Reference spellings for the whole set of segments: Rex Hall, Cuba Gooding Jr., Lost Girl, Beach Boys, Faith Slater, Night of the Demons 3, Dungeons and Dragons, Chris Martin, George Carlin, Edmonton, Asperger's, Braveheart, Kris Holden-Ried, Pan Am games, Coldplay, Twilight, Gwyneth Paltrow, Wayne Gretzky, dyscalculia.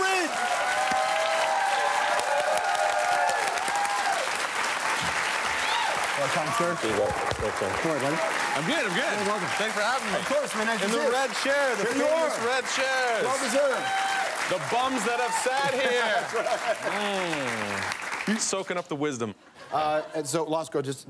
Holden-Ried. Well, thanks, sir. How are you, buddy? I'm good, I'm good. Hey, welcome. Thanks for having me. Of course, man. In the red chair, the famous red chairs. Well deserved. The bums that have sat here. That's right. Soaking up the wisdom. And so, Lost Girl, just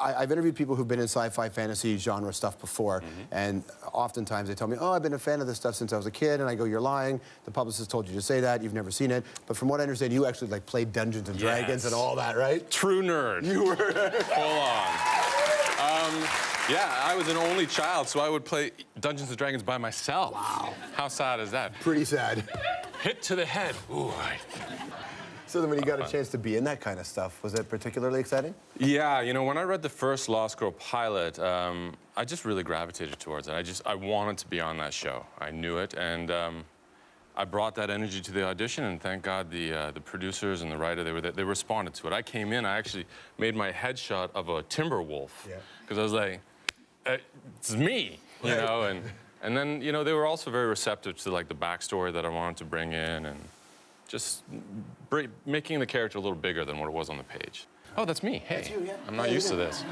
I've interviewed people who've been in sci-fi, fantasy genre stuff before, and oftentimes they tell me, "Oh, I've been a fan of this stuff since I was a kid," and I go, "You're lying. The publicist told you to say that. You've never seen it." But from what I understand, you actually like played Dungeons and Dragons and all that, right? True nerd. You were. Hold on. Yeah, I was an only child, so I would play Dungeons and Dragons by myself. Wow. How sad is that? Pretty sad. Hit to the head. Ooh. So then when you got a chance to be in that kind of stuff, was it particularly exciting? Yeah, you know, when I read the first Lost Girl pilot, I just really gravitated towards it. I wanted to be on that show. I knew it, and I brought that energy to the audition, and thank God the producers and the writer, they responded to it. I came in, I actually made my headshot of a timber wolf, because I was like, it's me, you know? And then, you know, they were also very receptive to, like, the backstory that I wanted to bring in, and just making the character a little bigger than what it was on the page. Oh, that's me. Hey, that's you, I'm not used to this.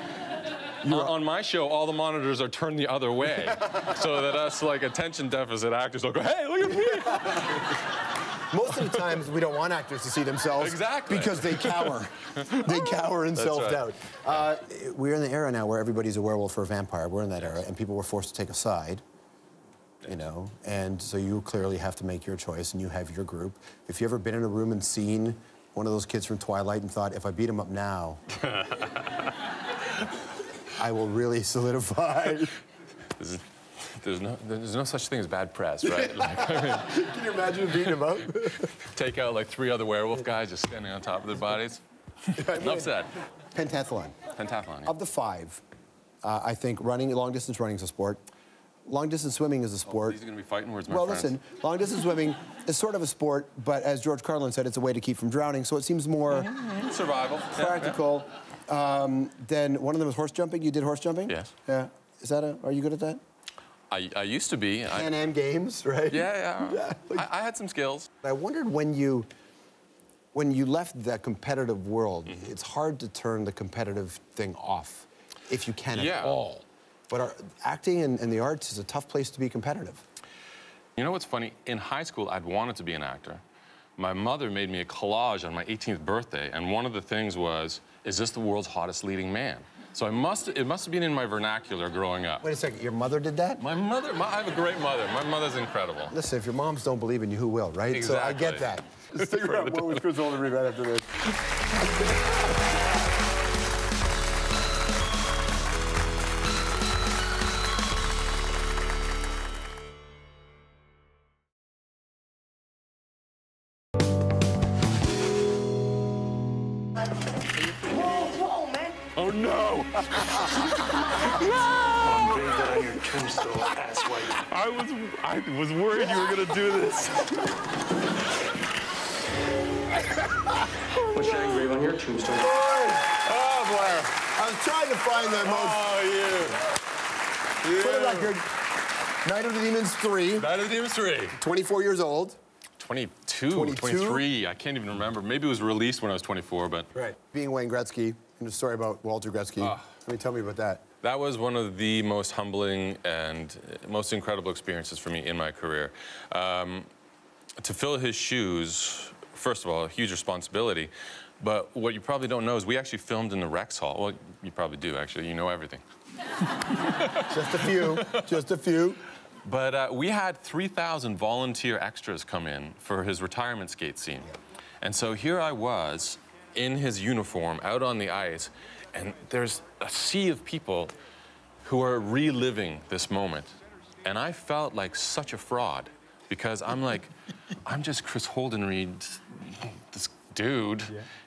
On my show, all the monitors are turned the other way, so that us like attention deficit actors will go, "Hey, look at me." Most of the times, we don't want actors to see themselves because they cower. They cower in self-doubt. Right. We're in the era now where everybody's a werewolf or a vampire. We're in that era, and people were forced to take a side. You know, and so you clearly have to make your choice, and you have your group. If you ever been in a room and seen one of those kids from Twilight and thought, if I beat him up now, I will really solidify. There's no such thing as bad press, right? Like, I mean, can you imagine beating him up? Take out like 3 other werewolf guys just standing on top of their bodies. Love that. Pentathlon. Pentathlon. Yeah. Of the 5, I think running, long-distance running is a sport. Long-distance swimming is a sport. These are going to be fighting words, my friends. Well, listen, long-distance swimming is sort of a sport, but as George Carlin said, it's a way to keep from drowning, so it seems more... survival. ...practical than... One of them was horse jumping. You did horse jumping? Yes. Yeah. Is that a... Are you good at that? I used to be. Pan Am games, right? Yeah, yeah. I had some skills. I wondered when you left that competitive world, it's hard to turn the competitive thing off, if you can at all. But acting and the arts is a tough place to be competitive. You know what's funny? In high school, I'd wanted to be an actor. My mother made me a collage on my 18th birthday, and one of the things was, is this the world's hottest leading man? So it must have been in my vernacular growing up. Wait a second, your mother did that? My mother, I have a great mother. My mother's incredible. Listen, if your moms don't believe in you, who will, right? Exactly. So I get that. Let's figure out what was Kris Holden-Ried right after this. I was worried you were going to do this. What's your engrave on your tombstone? Oh, Blair. I was trying to find that most. Oh, you. For the record, Night of the Demons 3. Night of the Demons 3. 24 years old. 22? 23. I can't even remember. Maybe it was released when I was 24, but... Right. Being Wayne Gretzky, and the story about Walter Gretzky. I mean, tell me about that. That was one of the most humbling and most incredible experiences for me in my career. To fill his shoes, first of all, a huge responsibility. But what you probably don't know is we actually filmed in the Rex Hall. Well, you probably do, actually. You know everything. Just a few. Just a few. But we had 3,000 volunteer extras come in for his retirement skate scene. And so here I was in his uniform out on the ice, and there's a sea of people who are reliving this moment. And I felt like such a fraud, because I'm like, I'm just Kris Holden-Ried, this dude.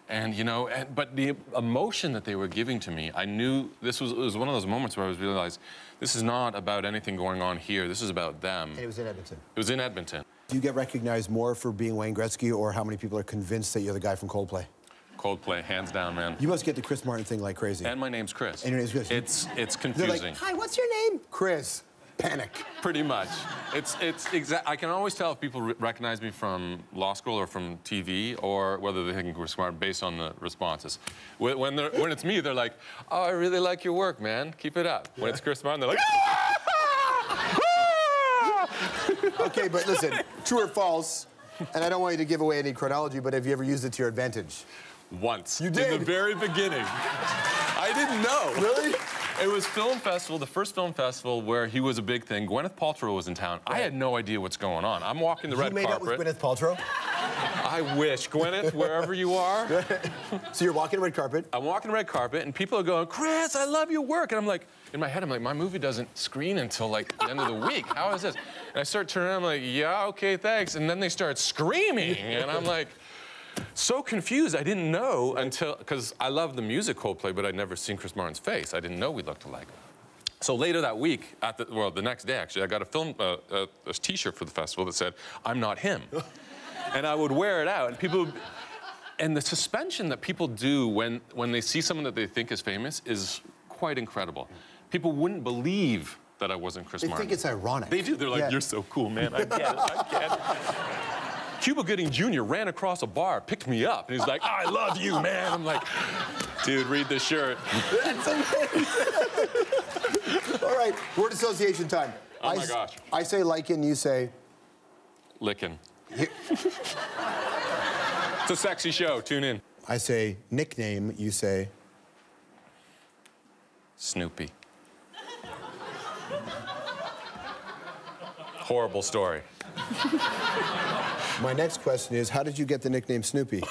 And, you know, but the emotion that they were giving to me, I knew this was, it was one of those moments where I was realized, this is not about anything going on here, this is about them. And it was in Edmonton. It was in Edmonton. Do you get recognized more for being Wayne Gretzky, or how many people are convinced that you're the guy from Coldplay? Coldplay, hands down, man. You must get the Chris Martin thing like crazy. And my name's Chris. And your name's Chris. It's confusing. They're like, hi, what's your name? Chris. panic. Pretty much. I can always tell if people recognize me from Lost Girl or from TV, or whether they think we're smart based on the responses. When it's me, they're like, "Oh, I really like your work, man. Keep it up." Yeah. When it's Chris Martin, they're like, Okay, but listen, true or false, and I don't want you to give away any chronology, but have you ever used it to your advantage? Once. You did? In the very beginning. I didn't know. Really? It was film festival, the first film festival where he was a big thing. Gwyneth Paltrow was in town. Right. I had no idea what's going on. I'm walking the red carpet. You made up with Gwyneth Paltrow? I wish. Gwyneth, wherever you are. So you're walking the red carpet. I'm walking the red carpet, and people are going, "Chris, I love your work." And I'm like, in my head, I'm like, my movie doesn't screen until, like, the end of the week. How is this? And I start turning around, I'm like, yeah, okay, thanks. And then they start screaming, and I'm like, so confused. I didn't know until, because I love the music Coldplay, but I'd never seen Chris Martin's face. I didn't know we looked alike. So later that week, at the, well, the next day actually, I got a film, a T-shirt for the festival that said, "I'm not him," and I would wear it out, and people would, and the suspension that people do when they see someone that they think is famous is quite incredible. People wouldn't believe that I wasn't Chris Martin. They think it's ironic. They do. They're like, "You're so cool, man. I get it. I get it." Cuba Gooding Jr. ran across a bar, picked me up, and he's like, "I love you, man." I'm like, dude, read this shirt. That's amazing. All right, word association time. Oh my gosh. I say "lichen," you say? "Lickin'." It's a sexy show, tune in. I say "nickname," you say? "Snoopy." Horrible story. My next question is, how did you get the nickname Snoopy?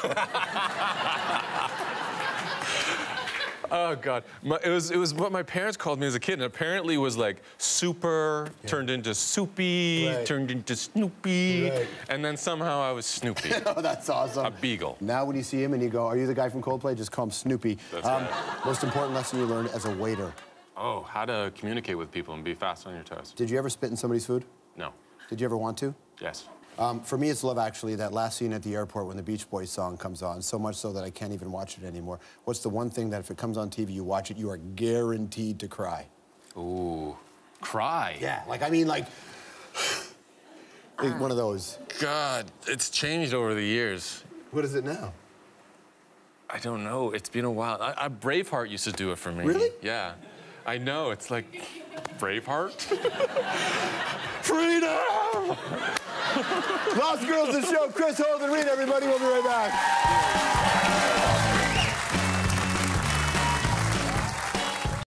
Oh, God. It was what my parents called me as a kid, and apparently it was like super, turned into soupy, turned into Snoopy, and then somehow I was Snoopy. Oh, that's awesome. A beagle. Now when you see him and you go, "Are you the guy from Coldplay?" just call him Snoopy. That's right. Most important lesson you learned as a waiter? Oh, how to communicate with people and be fast on your toes. Did you ever spit in somebody's food? No. Did you ever want to? Yes. For me, it's Love Actually, that last scene at the airport when the Beach Boys song comes on, so much so that I can't even watch it anymore. What's the one thing that if it comes on TV, you watch it, you are guaranteed to cry? Ooh, cry? Yeah, like, I mean, like, one of those. God, it's changed over the years. What is it now? I don't know, it's been a while. Braveheart used to do it for me. Really? Yeah, I know, it's like, Braveheart? Freedom! Lost Girl's the show. Kris Holden-Ried, everybody. We'll be right back.